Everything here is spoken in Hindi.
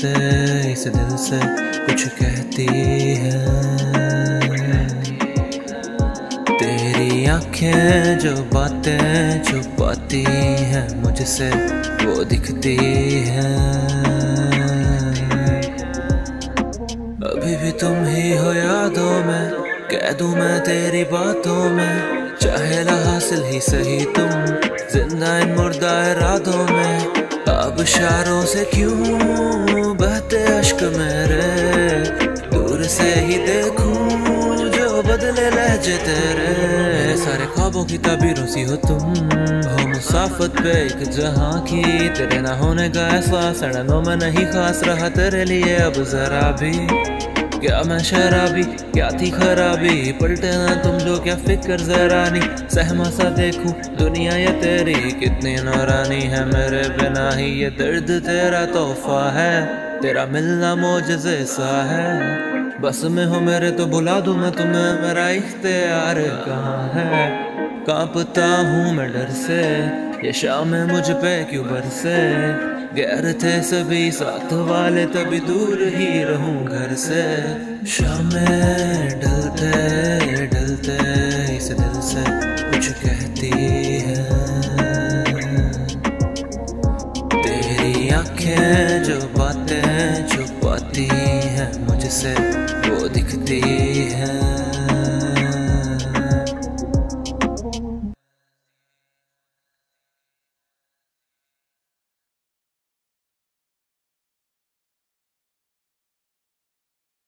जन्नत इस दिल से कुछ कहती है। तेरी आँखें जो बातें छुपाती हैं मुझसे वो दिखती हैं। अभी भी तुम ही हो यादों में, कह दूं मैं तेरी बातों में, चाहे हासिल ही सही तुम जिंदा इन मुर्दा इरादों में। अब शारों से क्यों बहते अश्क मेरे, दूर से ही देखूं जो बदले लहजे तेरे। सारे ख्वाबों की ताबीरों सी हो तुम, हो मुसाफत पे एक जहां की। तेरे ना होने का एहसास सड़नों में नहीं खास रहा तेरे लिए अब जरा भी। क्या मैं शराबी, क्या थी खराबी, पलटे ना तुम जो क्या फिक्र जरा नहीं। सहमा सा देखूं दुनिया ये तेरी कितनी नौरानी है, मेरे बिना ही ये दर्द तेरा तोहफा है। तेरा मिलना मौजज़े सा है, बस में हो मेरे तो भुला दूं मैं तुम्हें, मेरा इख्तियार कहाँ है। कांपता हूँ मैं डर से, ये शामें मुझ पे क्यों बरसे, गैर थे सभी साथ वाले तभी दूर ही रहूं घर से। शामें ढलते ढलते इस दिल से कुछ कहती है। तेरी आँखें जो बातें छुपाती हैं मुझसे वो दिखती है।